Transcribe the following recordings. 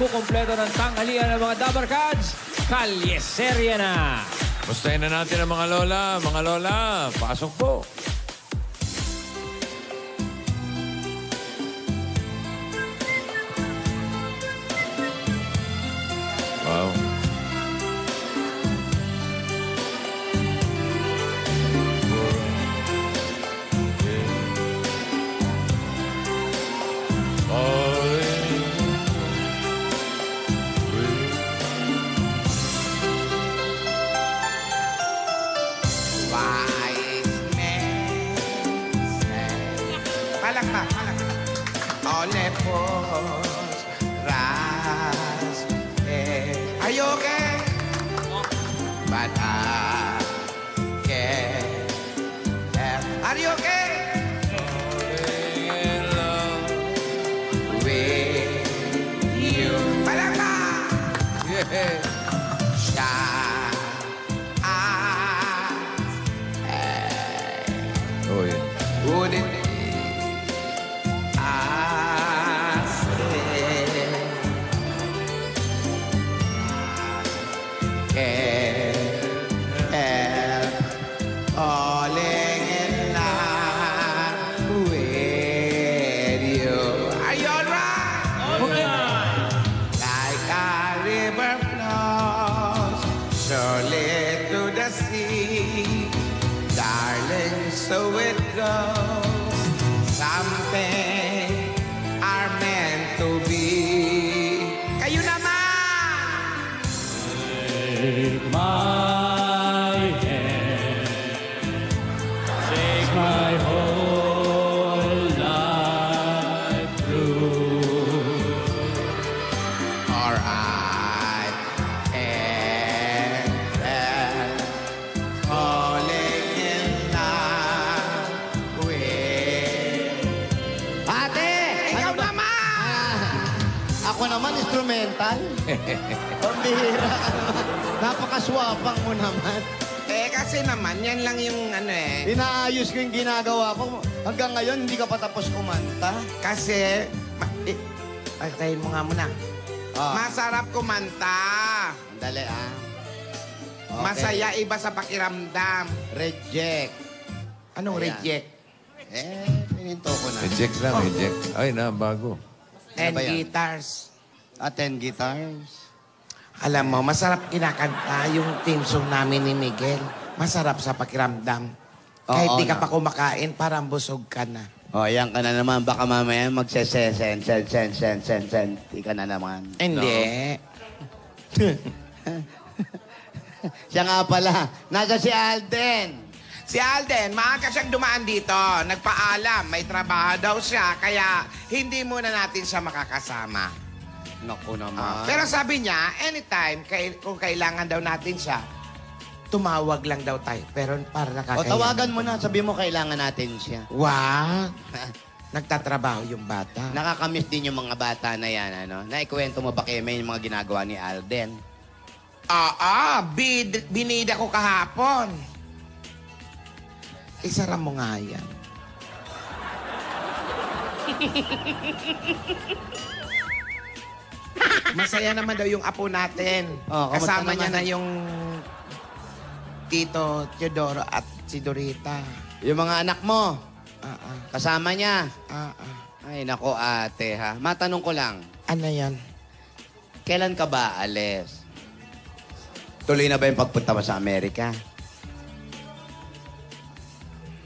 pagkukumpleto ng tanghalian ng mga Dabarkads, kalyeserya na. Mustahin na natin ang mga lola. Mga lola, pasok po. Wow. Pambihira ka naman. Napakaswapang mo naman. Eh, kasi naman, yan lang yung ano eh. Inaayos ko yung ginagawa ko. Hanggang ngayon, hindi ka pa tapos kumanta. Kasi... Ay, tayin mo nga muna. Oh. Masarap kumanta. Andali, ah. Okay. Masaya iba sa pakiramdam. Reject. Anong ayan. Reject? Eh, pininto ko na. Reject lang, oh. Reject. Ay, na, bago. And na guitars. At 10 guitars. Alam mo, masarap kinakanta yung theme song namin ni Miguel. Masarap sa pakiramdam. Oo, kahit di ka pa kumakain, parang busog ka na. O, yan ka na naman. Baka mamaya magsesen. Di ka na naman. Hindi. No? Siya nga pala. Nasa si Alden. Si Alden, maaga siyang dumaan dito. Nagpaalam, may trabaho daw siya. Kaya hindi muna natin siya makakasama. Naku naman. Pero sabi niya, anytime, kung kailangan daw natin siya, tumawag lang daw tayo. Pero para nakakailangan. O tawagan mo na, sabi mo kailangan natin siya. Wow! Nagtatrabaho yung bata. Nakakamiss din yung mga bata na yan, ano? Naikwento mo ba kayo may mga ginagawa ni Alden? Oo, binida ko kahapon. Isara mo nga yan. Masaya naman daw yung apo natin. Oh, kasama niya na yung Tito, Teodoro at si Dorita. Yung mga anak mo. Kasama niya. Ay, nako ate ha. Matanong ko lang. Ano yan? Kailan ka ba alis? Tuloy na ba yung pagpunta mo sa Amerika?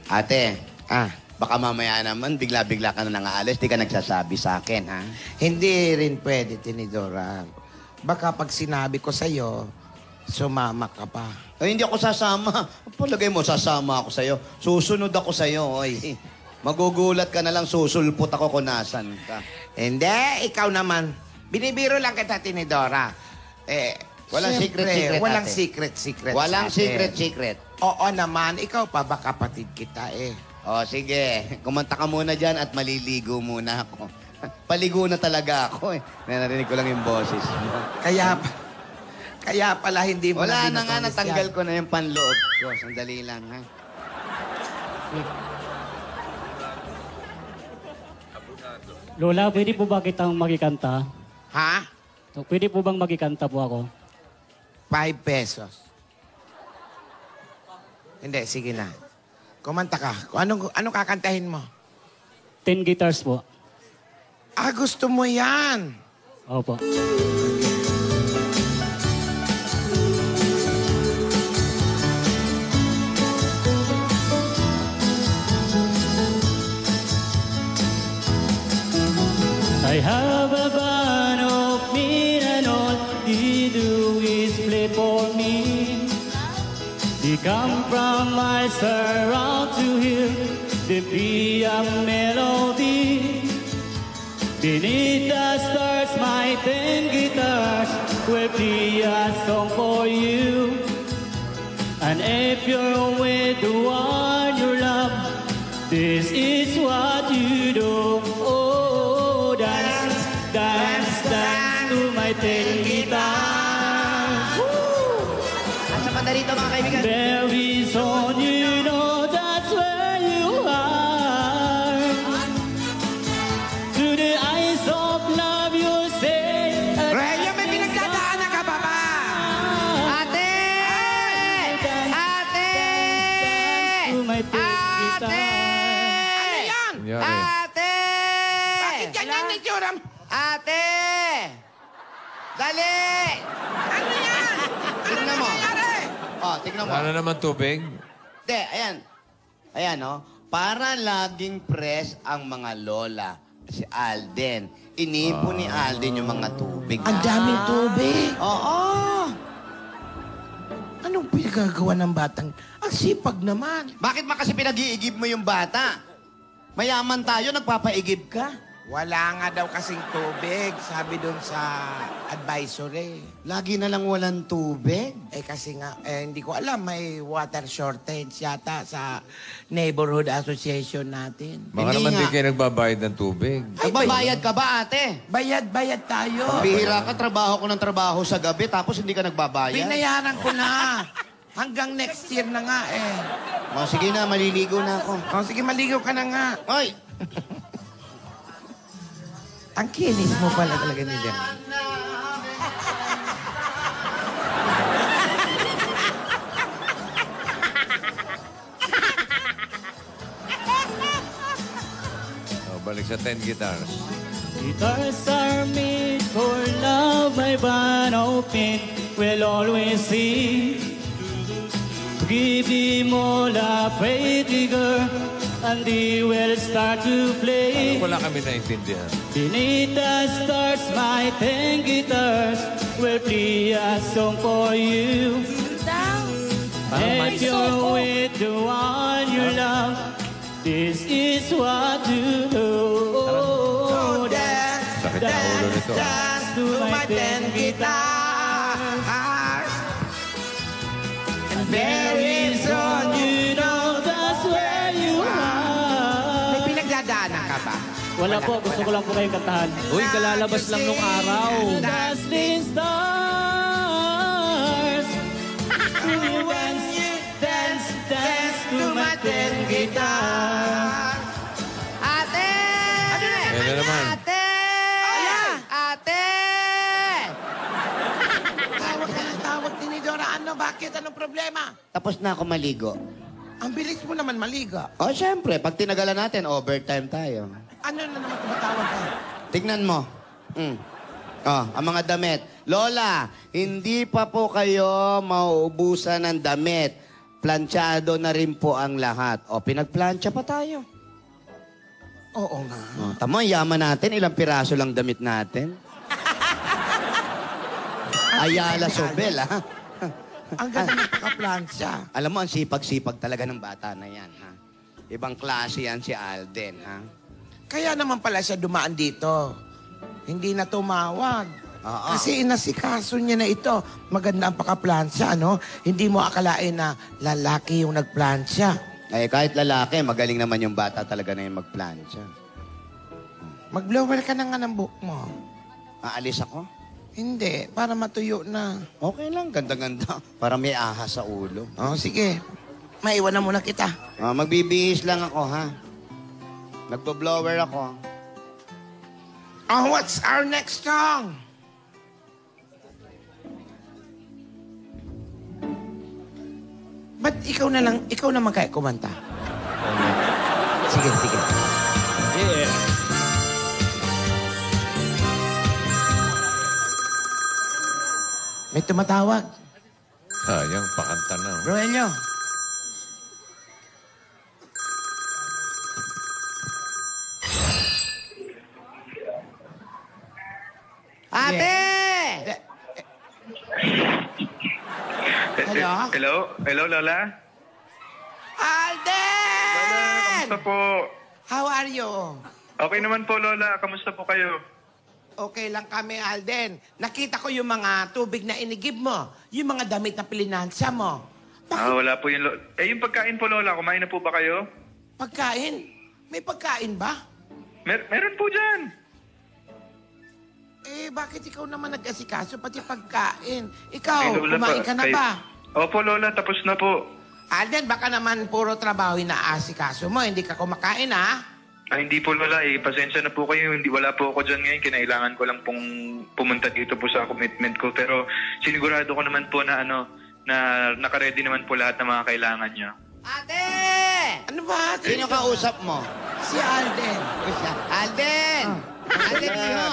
Ate, baka mamaya naman, bigla-bigla ka na nang-aalis. Di ka nagsasabi sa akin, ha? Hindi rin pwede, Tinidora. Baka pag sinabi ko sa'yo, sumama ka pa. Ay, hindi ako sasama. Palagay mo, sasama ako sa'yo. Susunod ako sa'yo, oy. Magugulat ka na lang, susulpot ako kung nasan ka. Hindi, ikaw naman. Binibiro lang kita, Tinidora. Walang secret-secret, walang secret-secret. Walang secret-secret. Oo naman, ikaw pa ba kapatid kita, eh? O, sige. Kumanta ka muna dyan at maliligo muna ako. Paligo na talaga ako eh. Narinig ko lang yung boses. Kaya pala hindi mo wala na nga, natanggal ko na yung panloob ko. Sandali lang, ha? Lola, pwede po ba kitang makikanta? Ha? So, pwede po bang magikanta po ako? 5 pesos. Hindi, sige na. Kumanta ka. Anong kakantahin mo? 10 guitars po. Ah, gusto mo yan. Opo. I have a band of meat and all they do is play for me. They come from my surround to hear the piano melody. Beneath the stars, my 10 guitars will play a song for you. And if you're with the one you love, this is what you do. Dance, dance to my 10 guitars. At saka na rito, mga kaibigan. There is on you know that's where you are. To the eyes of love you say. Relyo, may pinagdadaanan ka pa ba? Ate! Ate! Ate! Ano yun? Ate! Bakit ganyan ni Joram? Ate! Dali! Ano yan? Tignan mo. Oh, tignan mo. Ano naman tubig? Hindi, ayan. Ayan, oh. Para laging fresh ang mga lola. Si Alden. Iniipon ni Alden yung mga tubig. Ang daming tubig? Oo. Anong pinagagawa ng batang? Ang sipag naman. Bakit kasi pinag-iigib mo yung bata? Mayaman tayo, nagpapaigib ka? Wala nga daw kasing tubig, sabi doon sa advisory. Lagi na lang walang tubig? Eh kasi nga, eh, hindi ko alam, may water shortage yata sa neighborhood association natin. Baka naman di kayo nagbabayad ng tubig. Ay, bayad ka ba, ate? Bayad tayo. Pabihira ka, trabaho ko ng trabaho sa gabi, tapos hindi ka nagbabayad. Binayaran ko na. Hanggang next year na nga eh. O, sige na, maliligo na ako. O, sige, maligo ka na nga. Oy! Ang kinis mo pala talaga nila. Oh, balik sa 10 guitars. Guitars are made for love. My band open will always see. Give him all a pretty girl, and they will start to play. Wala kami naintindihan. Beneath the stars, my 10 guitars will play a song for you. If you're with the one you love, this is what you do. Oh, dance, dance, dance to my 10 guitars. And there is on you know that's where you are. May pinagdadaanan ka ba? Wala po, gusto ko lang po kayong kantahan. Uy, kalalabas lang nung araw. Dancing stars. When you dance, dance to my 10 guitars. Ate! Ano na? Ate! Ate! Tawag ka ng tawag ni Dora. Ano? Bakit? Anong problema? Tapos na ako maligo. Ang bilis mo naman maligo. O, syempre. Pag tinagalan natin, overtime tayo. Ano na naman tumatawag ka? Tignan mo. Mm. Oh, ang mga damit. Lola, hindi pa po kayo mauubusan ng damit. Planchado na rin po ang lahat. O, pinagplancha pa tayo. Oo nga. Oh, tama, yaman natin. Ilang piraso lang damit natin. Ayala Sobel, ha? Ang ganda ng pagka-plancha. Alam mo, ang sipag-sipag talaga ng bata na yan, ha? Ibang klase yan si Alden, ha? Kaya naman pala siya dumaan dito. Hindi na tumawag. Oo. Kasi inasikaso niya na ito. Maganda ang pagka-plancha, ano? Hindi mo akalain na lalaki yung nagplancha. Eh, kahit lalaki, magaling naman yung bata talaga na yung magplancha. Mag-blower ka na nga ng buhok mo. Aalis ako? Hindi, para matuyo na. Okay lang, ganda-ganda. Para may ahas sa ulo. Oh, sige. Maiwan na muna kita. Oh, magbibihis lang ako, ha? Nagpo-blower ako. Oh, what's our next song? Ba't ikaw na lang, ikaw naman kaya kumanta? Sige, sige. Yeah. May tumatawag. Sayang, pakanta na. Roelio. Ate! Hello? Hello? Hello, Lola? Alden! Lola, kamusta po? How are you? Okay naman po, Lola. Kamusta po kayo? Okay lang kami, Alden. Nakita ko yung mga tubig na inigib mo. Yung mga damit na pilinansa mo. Wala po yun, Lola. Eh, yung pagkain po, Lola. Kumain na po ba kayo? Pagkain? May pagkain ba? Meron po dyan. Eh, bakit ikaw naman nag-asikaso pati pagkain? Ikaw, hey, Lola, kumain ka na ba? Opo, Lola. Tapos na po. Alden, baka naman puro trabaho na asikaso mo. Hindi ka kumakain, ha? Ah, hindi po, Lola. Eh, pasensya na po kayo. Wala po ako dyan ngayon. Kinailangan ko lang pong pumunta dito po sa commitment ko. Pero sinigurado ko naman po na ano, na nakaredy naman po lahat ng mga kailangan niya. Ate! Ano ba? Sino kausap mo? Si Alden. Alden! Alden, ano?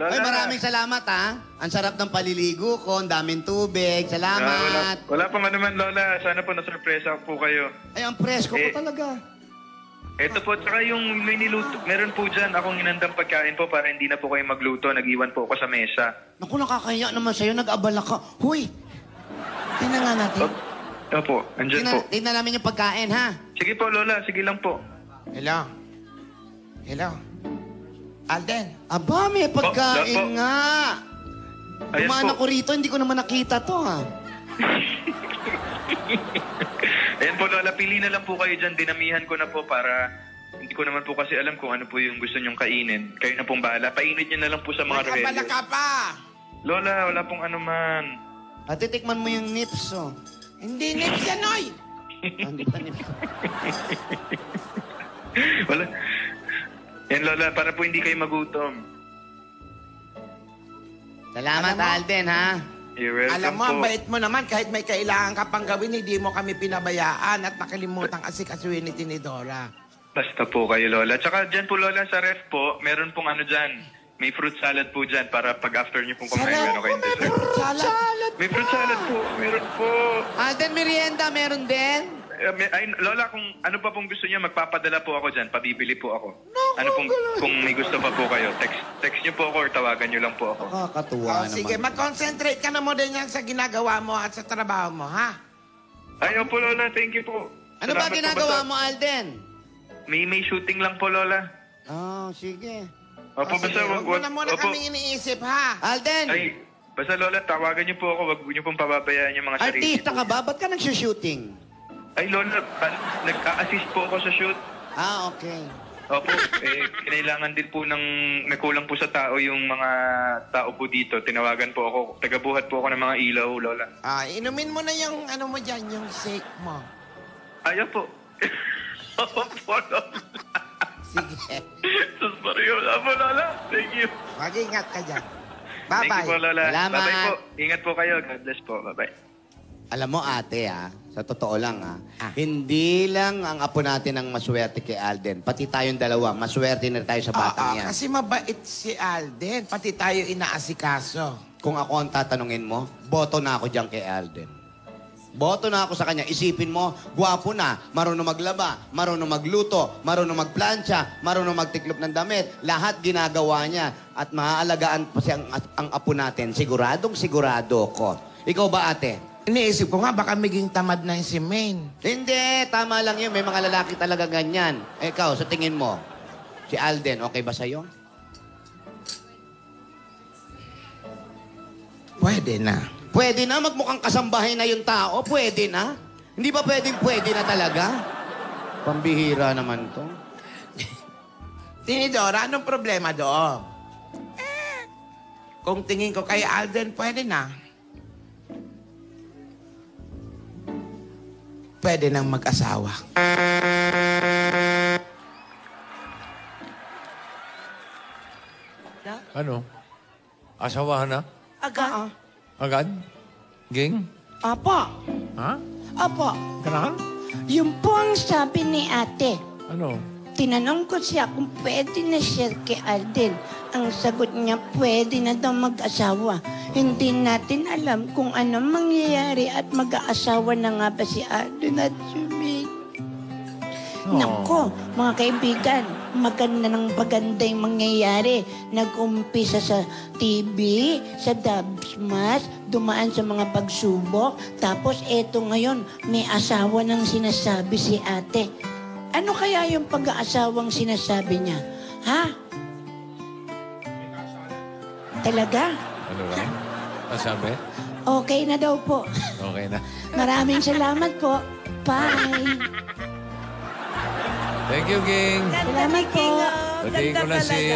Lola. Ay, maraming salamat, ha? Ang sarap ng paliligo ko, ang daming tubig. Salamat. Wala pa man naman, Lola. Sana po nasurpresa po kayo. Ay, ang presko po talaga. Eto po, tsaka yung may niluto. Meron po dyan akong inandang pagkain po para hindi na po kayo magluto. Nag-iwan po ako sa mesa. Naku, nakakaya naman sa'yo. Nag-abala ka. Huy! Tingnan nga natin. Opo, andyan po. Tingnan namin yung pagkain, ha? Sige po, Lola. Sige lang po. Hello. Hello. Alden. Aba, may pagkain nga. Dumaan ako rito, hindi ko naman nakita to, ha? Ayan po, Lola. Pili na lang po kayo dyan. Dinamihan ko na po para... Hindi ko naman po kasi alam kung ano po yung gusto nyong kainin. Kayo na pong bahala. Painit nyo na lang po sa mga Roelio. Malaka pa! Lola, wala pong anuman. Ate, tikman mo yung nips, oh. Hindi nips yan, oy! Hindi pa nips. Wala... Yan, Lola, para po hindi kayo magutom. Salamat, Alden, ha? You're welcome. Alam mo, ang bait mo naman, kahit may kailangan ka pang gawin, hindi mo kami pinabayaan at nakalimutang asikasuhin ni Dora. Basta po kayo, Lola. Tsaka dyan po, Lola, sa ref po, meron pong ano dyan. May fruit salad po dyan para pag-after nyo pong kumain. Salad po, may fruit salad. May fruit salad po, meron po. Alden, merienda, meron din? Ay, Lola, kung ano pa pong gusto niyo, magpapadala po ako dyan. Pabibili po ako. Ano pong, kung may gusto pa po kayo, text niyo po ako or tawagan niyo lang po ako. Nakakatuwa naman. Sige, mag-concentrate ka na mo din yan sa ginagawa mo at sa trabaho mo, ha? Ay, opo, Lola. Thank you po. Ano ba ginagawa mo, Alden? May shooting lang po, Lola. Oh, sige. Opo, basta wag... Huwag mo na muna kaming iniisip, ha? Alden! Ay, basta, Lola, tawagan niyo po ako. Huwag niyo pong pababayaan yung mga sarili. Artista ka ba? Ba't ka nag-shooting? Ay, Lola, nag-a-assist po ako sa shoot. Ah, okay. Opo, eh, kinailangan din po ng... Nagkulang po sa tao yung mga tao po dito. Tinawagan po ako. Tagabuhat po ako ng mga ilaw, Lola. Ah, inumin mo na yung ano mo dyan, yung shake mo. Ayaw po. Opo, Lola. Sige. Sus, Marion. Opo, Lola. Thank you. Mag-ingat ka dyan. Bye-bye. Thank you po, Lola. Bye-bye po. Ingat po kayo. God bless po. Bye-bye. Alam mo, ate, ha? Sa totoo lang, ha? Hindi lang ang apo natin ang maswerte kay Alden. Pati tayong dalawa, maswerte na tayo sa batang yan. Kasi mabait si Alden. Pati tayo inaasikaso. Kung ako ang tatanungin mo, boto na ako dyan kay Alden. Boto na ako sa kanya. Isipin mo, gwapo na, marunong maglaba, marunong magluto, marunong magplancha, marunong magtiklop ng damit. Lahat ginagawa niya. At maaalagaan kasi ang apo natin. Siguradong sigurado ko. Ikaw ba, ate? Iniisip ko nga, baka maging tamad na si Maine. Hindi, tama lang yun. May mga lalaki talaga ganyan. Eh, ikaw, sa tingin mo, si Alden, okay ba sa'yo? Pwede na. Pwede na? Magmukhang kasambahay na yung tao? Pwede na? Hindi ba pwedeng pwede na talaga? Pambihira naman to. Tinidora, anong problema doon? Eh, kung tingin ko kay Alden, pwede na. Pwede nang mag-asawa. Ano? Asawahan na? Agad? Agad? Ging? Apa. Ha? Opo. Ganon? Yun po ang sabi ni ate. Ano? Tinanong ko siya kung pwede na share kay Alden. Ang sagot niya, pwede na daw mag-asawa. Hindi natin alam kung ano mangyayari at mag-aasawa na nga ba si Alden at Juming. Nako, mga kaibigan, maganda ng baganda yung mangyayari. Nag-umpisa sa TV, sa Dabsmas, dumaan sa mga pagsubok. Tapos eto ngayon, may asawa ng sinasabi si ate. Ano kaya yung pag-aasawang sinasabi niya? Ha? Talaga? Ano ba? Masabi? Okay na daw po. Okay na. Maraming salamat po. Bye! Thank you, King. Salamat po. Batiin ko na si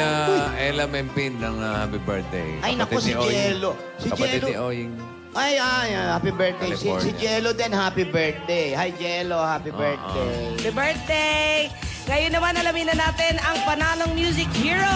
Ella Mempin ng happy birthday. Ay, naku, si Jello. Kapatid ni Oying. Ay, happy birthday. Si Jello din, happy birthday. Hi, Jello, happy birthday. Happy birthday. Ngayon naman, alamin na natin ang panalong Music Hero.